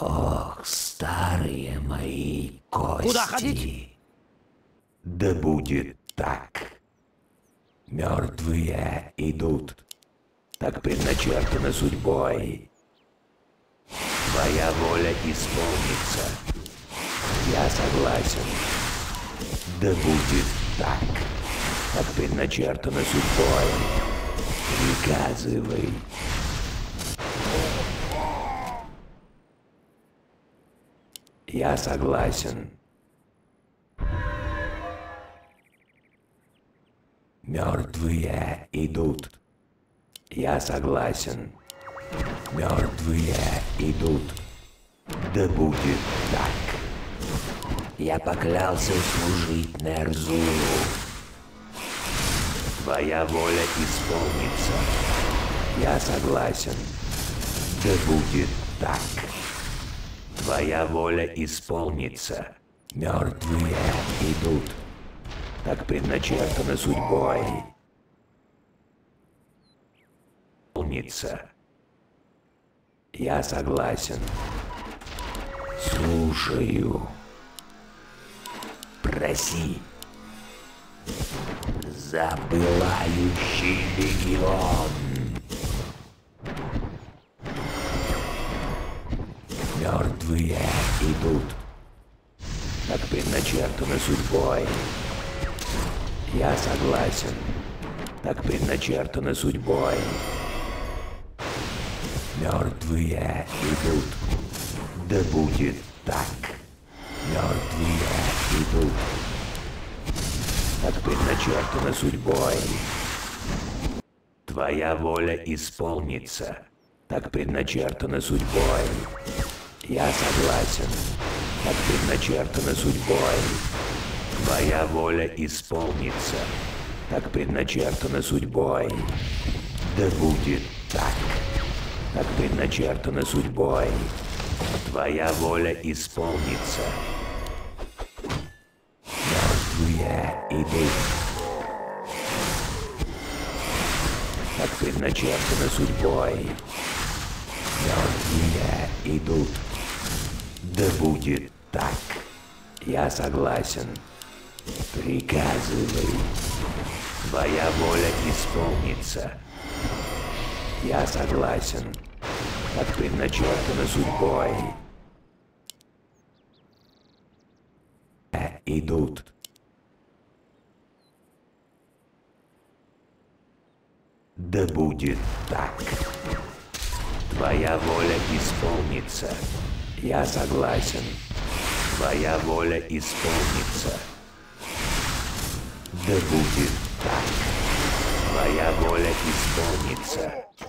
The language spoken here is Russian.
Ох, старые мои кости. Куда ходить? Да будет так. Мертвые идут, так предначертано судьбой. Твоя воля исполнится. Я согласен. Да будет так, как предначертано судьбой. Приказывай. Я согласен. Мертвые идут. Я согласен. Мертвые идут. Да будет так. Я поклялся служить Нерзулу. Твоя воля исполнится. Я согласен. Да будет так. Твоя воля исполнится. Мертвые идут. Так предначертано судьбой. Умница. Я согласен. Слушаю. Проси. За пылающий легион. Мертвые идут. Так предначертано судьбой. Я согласен. Так предначертано судьбой. Мертвые идут. Да будет так. Мертвые идут. Так предначертано судьбой. Твоя воля исполнится. Так предначертано судьбой. Я согласен. Так предначертано судьбой. Твоя воля исполнится, так предначертано судьбой. Да будет так, как предначертано судьбой. Твоя воля исполнится. Мертвые идут. Так предначертано судьбой. Мертвые идут. Да будет так. Я согласен. Приказывай. Твоя воля исполнится. Я согласен. Как предначертано судьбой. Идут. Да будет так. Твоя воля исполнится. Я согласен. Твоя воля исполнится. Да будет так. Твоя воля исполнится.